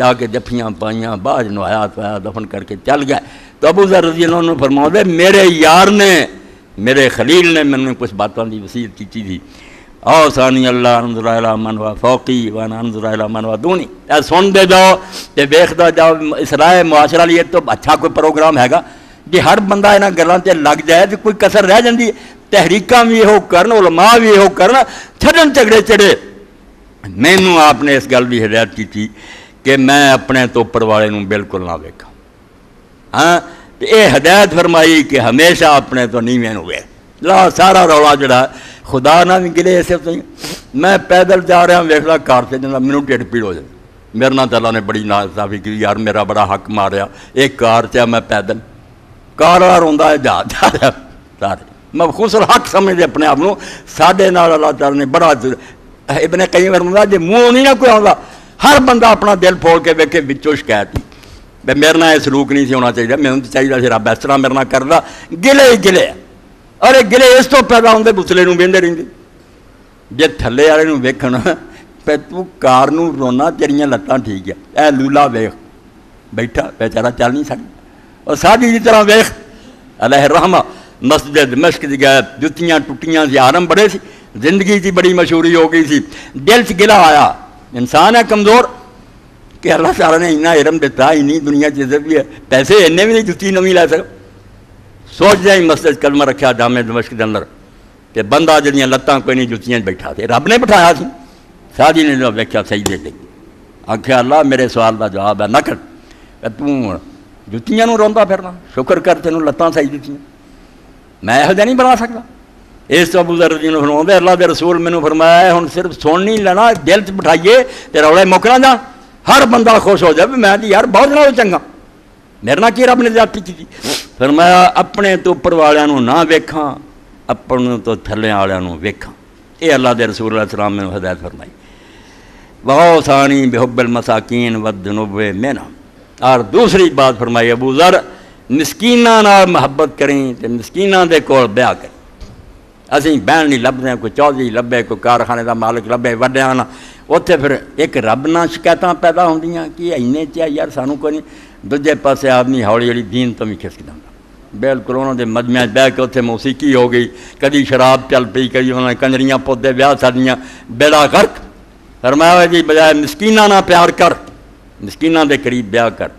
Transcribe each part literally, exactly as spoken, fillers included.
जाके जफियाँ पाइयाँ बाज नहाया तोया दफन करके चल गए। तो अबूजर रजी अल्लाह अन्हु फरमाते मेरे यार ने मेरे खलील ने मैंने कुछ बातों की वसीयत की थी। आओ सानी अल्लाह अनजुराला मनवा फोकी वन अनजुराला मनवा दूनी ए सुन दे जाओ तो देखता जाओ। इसराए मुआशरा लिए तो अच्छा कोई प्रोग्राम हैगा कि हर बंदा इन्होंने गलों से लग जाए तो कोई कसर रह जाती। तहरीका भी यो कर उलमा भी यो कर छड़न झगड़े चढ़े। मैनू आपने इस गल की हिदायत की थी कि मैं अपने तोपर वाले नूं बिल्कुल ना वेखा। हाँ ये हदायत फरमाई कि हमेशा अपने तो नीवें नूं वेख ला। सारा रौला जड़ा खुदा ना भी गिरे इस मैं पैदल जा रहा वेख ला कार से जब मैनू ढिड पीड़ हो जाए। मेरे नाल तला ने बड़ी नासाफी की यार मेरा बड़ा हक मारिया एक कार से मैं पैदल कार वाला रोंदा है जा जा सारे मबखूसल हक समझे अपने आप को। साडे नाल अल्लाह ताला ने बड़ा इब्ने कई बार होंदा जे मूँह नहीं ना कोई आंदा हर बंदा अपना दिल फोड़ के वेखे बिचों शिकायत ही भी मेरे ना सलूक नहीं होना चाहिए। मैं चाहिए से रब इस तरह मेरे ना करता गिले ही गिले। अरे गिले इस तो पैदा होंगे गुसले बहते रहेंगे जे थले वाले वेखन फिर तू कार रोना तेरिया लत्तां ठीक है। ए लूला वेख बैठा बेचारा चल नहीं सकता और साधी की तरह वेख अलह रहमा मस्जिद मश्क गए जुत्तियाँ टुटियाँ से आरम बड़े सी जिंदगी की बड़ी मशहूरी हो गई सी। दिल च गिला आया इंसान है कमज़ोर कि अल्लाह ताला ने इन्ना इरम दिता इन्नी दुनिया चीज़ भी है पैसे इन्ने भी नहीं जुत्ती नवी लै सक। सोच जाए मस्जिद कलमा रखा जामे दमश्क के अंदर तो बंदा जड़ियाँ लत्तां कोई नहीं जुत्तियाँ बैठा थे रब ने बिठाया सी। साधी ने जब वेख्या सही दे दी आख्या अल्लाह मेरे सवाल का जवाब है ना कर तू जुत्तियाँ रोंदा फिरना शुक्र कर तेन लत्तां सही दित्तियां मैं यह नहीं बना सकता। इस तो अबूजर रज़ी अल्लाहु अन्हु फरमाते अल्लाह के रसूल मैनू फरमाया हम सिर्फ सुन नहीं लेना दिल च बिठाइए तो रौले मुकना ना हर बंदा खुश हो जाए। मैं तो यार बहुत नाल चंगा मेरे ना की रब ने जाती की। फरमाया अपने तो उपर वालियां नू ना वेखा अपने तो थल्ले वालियां नू वेखा। ये अल्लाह के रसूल अलैहि सलाम ने हदायत फरमाई। वाओ सानी बेहुब्बल मसाकीन वदनुबे मेना। और दूसरी बात फरमाई अबूजर मिसकीना नाल मुहब्बत करें तो मिसकीना दे कोल ब्याह करें। असीं बहन नहीं लभदे कोई चौधरी लभे कोई कारखाने का मालिक लभे वड्डियां ना उत्थे फिर एक रब ना शिकायतां पैदा होंदियां कि इन्ने च यार सानू कोई नहीं। दूजे पासे आदमी हौली हौली दीन तो भी खिसकदा बिल्कुल उन्होंने मजमे बह के उत्थे मौसीकी हो गई कभी शराब चल पई कभी उन्होंने कंजरियां पौधे ब्याह शादियां बेड़ा गर्क। फरमाया जी बजाय मिसकीना ना प्यार कर मिसकीना के करीब ब्याह कर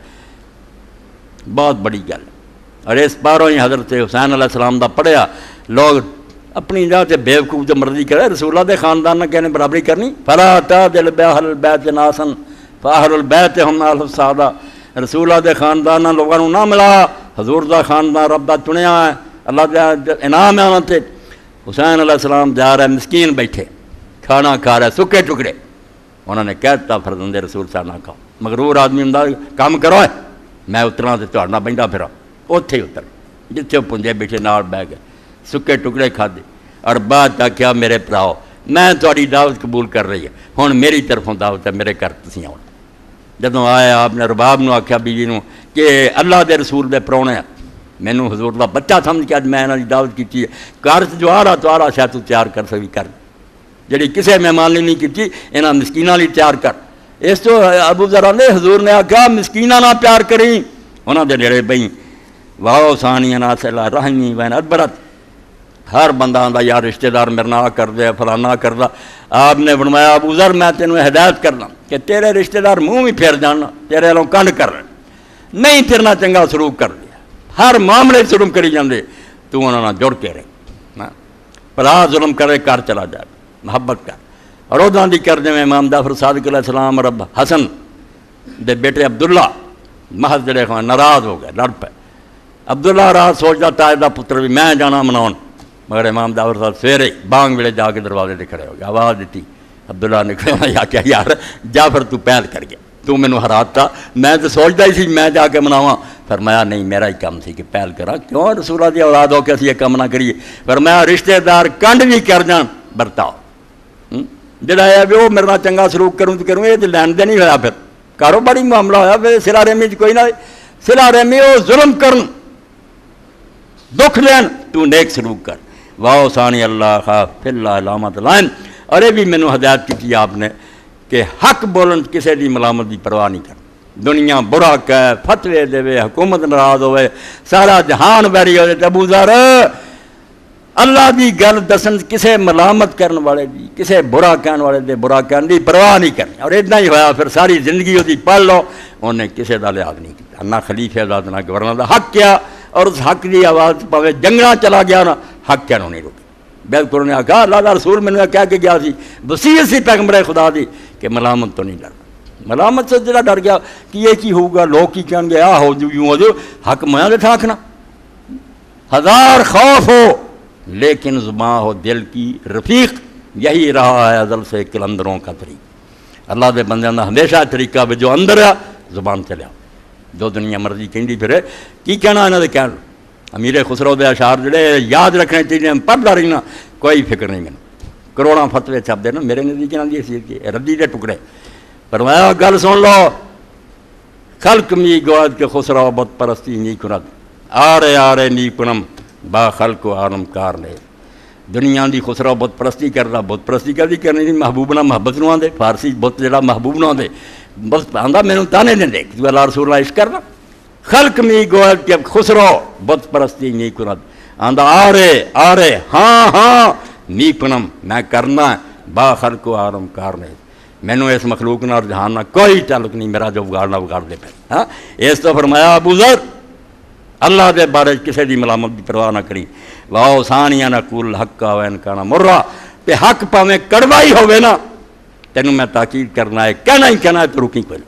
बहुत बड़ी गल। और इस बारों ही हज़रत हुसैन अलैहिस्सलाम का पढ़िया लोग अपनी जहाँ से बेवकूफ जो मर्जी करे रसूला दे खानदान ने कहने बराबरी करनी। फला तिल बहल बैत नासन फाहरुल बैत हम नाल सादा रसूला दे खानदान ने लोगों को ना मिला हजूर का खानदान रब का चुनिया है अल्लाह इनाम है उन्होंने। हुसैन अलैहिस्सलाम जा रहे मिसकीन बैठे खाना खा रहे सुके टुकड़े उन्होंने कह दिता फरजंदे रसूल साहब ना खाओ। मगरूर आदमी होंदा काम करो मैं उतरा तो तुहाडा बहिंदा फिरा उत्थे उतर जिथे पुंजे बैठे नाल बह गए सुके टुकड़े खाधे और बाद आख्या मेरे भराओ मैं थोड़ी दावत कबूल कर रही है हुण मेरी तरफों दावत है मेरे घर तुसीं आओ। जदों आए आपने रबाब नूं आख्या बीवी नूं कि अल्लाह दे रसूल दे परौणे मैनू हजूर दा बच्चा समझ के अज मैं इन्हां दी दावत कीती है घर च जवारा तुआरा शायद तू तैयार कर सकी कर जिहड़ी किसी मेहमान ने नहीं कीती इन्हां मिसकीनां लई तैयार कर। इस तों अबूजर ने हजूर ने आख्या मिसकीनां नाल प्यार करी उन्हां दे नेड़े बई। वाह सानिया नासला रहनी वैन अदबरत हर बंदा आंदा यार रिश्तेदार मेरे ना कर दे फलाना करदा। आपने फरमाया अबूजर मैं तेनों हिदायत करना कि तेरे रिश्तेदार मुँह भी फेर जान तेरे वालों कंड कर नहीं तेरे नाल चंगा सलूक कर लिया हर मामले जुल्म करी जाते तू उन्होंने जुड़ के रहे भरा जुल्म करे घर चला जा मुहब्बत कर। और उदां दी कर जिवें इमाम जाफर सादिक अलैहिस्सलाम रब हसन दे बेटे अब्दुल्ला महज जिहड़े नाराज़ हो गए लड़ पे। अब्दुल्ला रात सोचदा ताज दा पुत्र भी मैं जाना मनाउण मगर इमाम जाफर साहब सवेरे बांग वेले जाके दरवाजे ते खड़े हो गए आवाज़ दी अब्दुल्ला ने कहा क्या यार जाफर तू पहल कर गया तू मैनू हराता मैं तो सोचता ही सी मैं जाके मनावा। फरमाया नहीं मेरा ही काम सी कि पहल करा क्यों रसूला दी औलाद हो के असीं इह कम ना करिए। फरमाया रिश्तेदार कंड भी कर जान बरताओ जिहड़ा है भी वो मेरे नाल चंगा सलूक करूँ तो करूँ ये तो लैन देन ही होया फिर कारोबारी मामला होया फिर सिरा रेमी च कोई ना सिरा रेमी वो जुल्म कर दुख लैन तू नेक सलूक कर। वाह सानी अल्लाह खा फिल्ला लामत लाइन। अरे भी मैनू हदायत की आपने कि हक बोलन किसी की मलामत की परवाह नहीं करनी। दुनिया बुरा कह फतवे देवे हुकूमत नाराज होवे सारा जहान बैरी हो जाए। अबूजर अल्लाह की गल दसन किसी मलामत करने वाले की किसी बुरा कहने वाले दे बुरा कहने की परवाह नहीं करनी और इदा ही होया फिर सारी जिंदगी उसकी पढ़ लो। उन्हें किसी का लिहाज नहीं किया ना खलीफे का ना गवर्नर का हक क्या और उस हक की आवाज़ भावे जंगल चला गया ना हक क्या नहीं रुकी। बिल्कुल उन्हें आखा अल्लाह दा रसूल मैंने कह के गया सी वसीयत सी पैगंबर खुदा दी कि मलामत तो नहीं डरना। मलामत से जरा डर गया कि ये की होगा लोग की कहेंगे आ हो जू यूँ हो जो हक मैं दे ठाकना हज़ार खौफ हो लेकिन जुबां हो दिल की रफीक। यही रहा है अजल से कलंदरों का तरीका। अल्लाह के बंदे का हमेशा तरीका भी जो अंदर आ जुबान चलिया जो दुनिया मर्जी कहती फिरे की कहना इन्होंने कह अमीर खुसरो के अशार जोड़े याद रखने चाहिए पढ़ता रहना कोई फिक्र नहीं। मैंने करोड़ों फतवे छपते ना मेरे नज़दीक की हसीयत की रद्दी के टुकड़े पर मैं गल सुन लो खल्क मी गवाद के खुसरा बत परस्ती नी कुनद आरे आरे नी पुनम बा खल्क आलम कार ले। दुनिया की खुसरा बुत परस्ती करता बुत परस्ती करती करनी नहीं महबूब ना मुहब्बत ना आते फारसी बुत जरा महबूब ना आते बस आंदा मैनू ताने देंगे तू अल्लाह रसूल इश्क करना। खल्क मी गवाद के खुसरा बुत परस्ती नी कुनद आंदा आरे आरे हाँ हाँ नी पुनम मैं करना बा खल्क आलम कार ले। मैनू इस मखलूक ना और जहान ना कोई तालुक नहीं मेरा जो उगाड़ना उगाड़ते पे। हाँ इस तो फरमाया अबूजर अल्लाह के बारे किसी की मलामत की परवाह ना करी वाओ सानिया ना कुल हक्का वैन काना मुर्रा ते हक भावें कड़वाई होवे ना तेनों मैं ताकीद करना है कहना ही कहना है तो रुकी कोई।